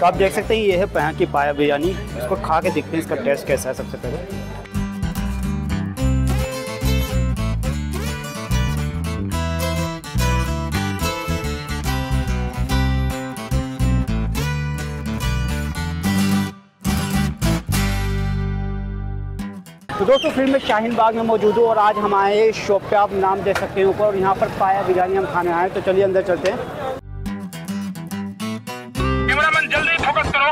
तो आप देख सकते हैं ये है यहाँ की पाया बिरयानी। इसको खा के देखते हैं इसका टेस्ट कैसा है। सबसे पहले तो दोस्तों फिल्म में शाहीन बाग में मौजूद हूँ और आज हमारे शॉप पे आप नाम दे सकते हैं ऊपर, और यहाँ पर पाया बिरयानी हम खाने आए हैं। तो चलिए अंदर चलते हैं। कैमरामैन जल्दी फोकस करो।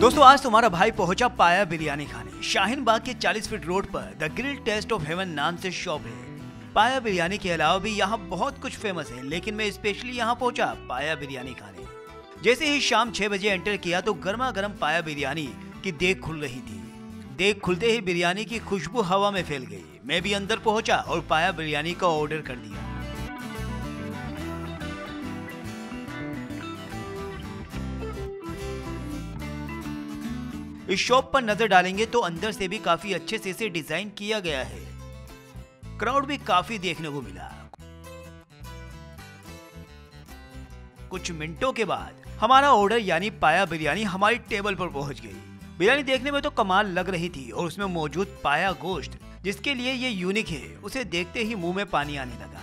दोस्तों आज तुम्हारा भाई पहुंचा पाया बिरयानी खाने। शाहीन बाग के 40 फीट रोड पर the grill taste of heaven नाम से शॉप है। पाया बिरयानी के अलावा भी यहाँ बहुत कुछ फेमस है, लेकिन मैं स्पेशली यहाँ पहुँचा पाया बिरयानी खाने। जैसे ही शाम 6 बजे एंटर किया तो गर्मा गर्म पाया बिरयानी की देख खुल रही थी। देख खुलते ही बिरयानी की खुशबू हवा में फैल गई। मैं भी अंदर पहुंचा और पाया बिरयानी का ऑर्डर कर दिया। इस शॉप पर नजर डालेंगे तो अंदर से भी काफी अच्छे से इसे डिजाइन किया गया है। क्राउड भी काफी देखने को मिला। कुछ मिनटों के बाद हमारा ऑर्डर यानी पाया बिरयानी हमारी टेबल पर पहुंच गई। बिरयानी देखने में तो कमाल लग रही थी और उसमें मौजूद पाया गोश्त, जिसके लिए ये यूनिक है, उसे देखते ही मुंह में पानी आने लगा।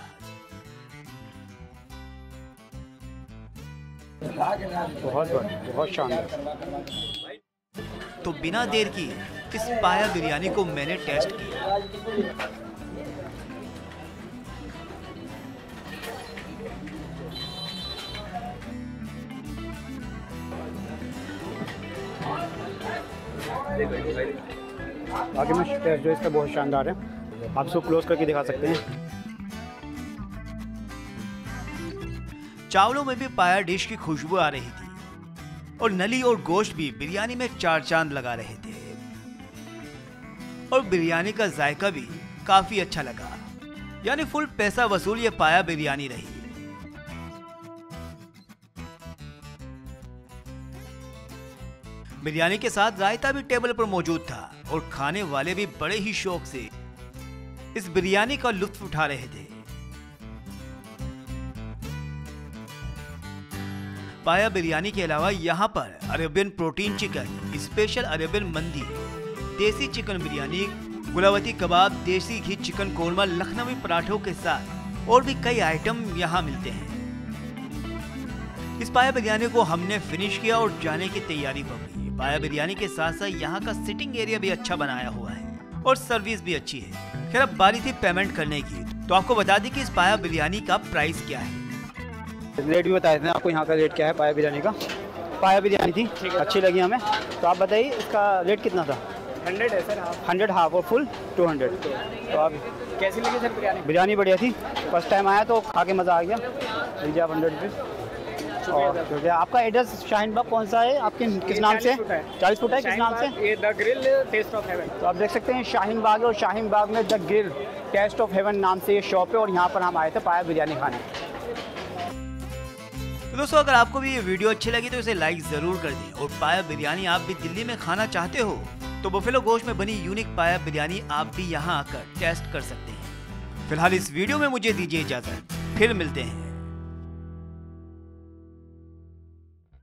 बहुत बढ़िया, बहुत शानदार। तो बिना देर की इस पाया बिरयानी को मैंने टेस्ट किया। आगे में टेस्ट जो इसका बहुत शानदार है। आप इसको क्लोज करके दिखा सकते हैं। चावलों में भी पाया डिश की खुशबू आ रही थी और नली और गोश्त भी बिरयानी में चार चांद लगा रहे थे, और बिरयानी का जायका भी काफी अच्छा लगा। यानी फुल पैसा वसूल ये पाया बिरयानी रही। बिरयानी के साथ रायता भी टेबल पर मौजूद था और खाने वाले भी बड़े ही शौक से इस बिरयानी का लुत्फ उठा रहे थे। पाया बिरयानी के अलावा यहाँ पर Arabian protein chicken, special Arabian मंदी, देसी चिकन बिरयानी, गुलावती कबाब, देसी घी चिकन कोरमा, लखनवी पराठों के साथ और भी कई आइटम यहाँ मिलते हैं। इस पाया बिरयानी को हमने फिनिश किया और जाने की तैयारी पकड़ी। पाया बिरयानी के साथ साथ यहाँ का सिटिंग एरिया भी अच्छा बनाया हुआ है और सर्विस भी अच्छी है। खैर अब बारी थी पेमेंट करने की। तो आपको बता दें कि इस पाया बिरयानी का प्राइस क्या है। रेट भी बताए थे आपको, यहाँ का रेट क्या है पाया बिरयानी का। पाया बिरयानी थी, अच्छी लगी हमें। तो आप बताइए इसका रेट कितना था। 100 है सर, 100 हाफ और फुल 200। तो आप कैसी लगी सर बिरयानी। बिरयानी बढ़िया थी, फर्स्ट टाइम आया तो खा के मज़ा आ गया। दीजिए आप 100। और आपका एड्रेस शाहीन बाग कौन सा है, आपके किस नाम से। 40 फुट है, किस नाम से। ये the grill taste of heaven. तो आप देख सकते हैं शाहीन बाग, और शाहीन बाग में the grill taste of heaven नाम से ये शॉप है और यहाँ पर हम आए थे पाया बिरयानी खाने। तो दोस्तों अगर आपको भी ये वीडियो अच्छी लगी तो इसे लाइक जरूर कर दें, और पाया बिरयानी आप भी दिल्ली में खाना चाहते हो तो बफेलो गोश्त में बनी यूनिक पाया बिरयानी आप भी यहाँ आकर टेस्ट कर सकते हैं। फिलहाल इस वीडियो में मुझे दीजिए इजाजत, फिर मिलते हैं।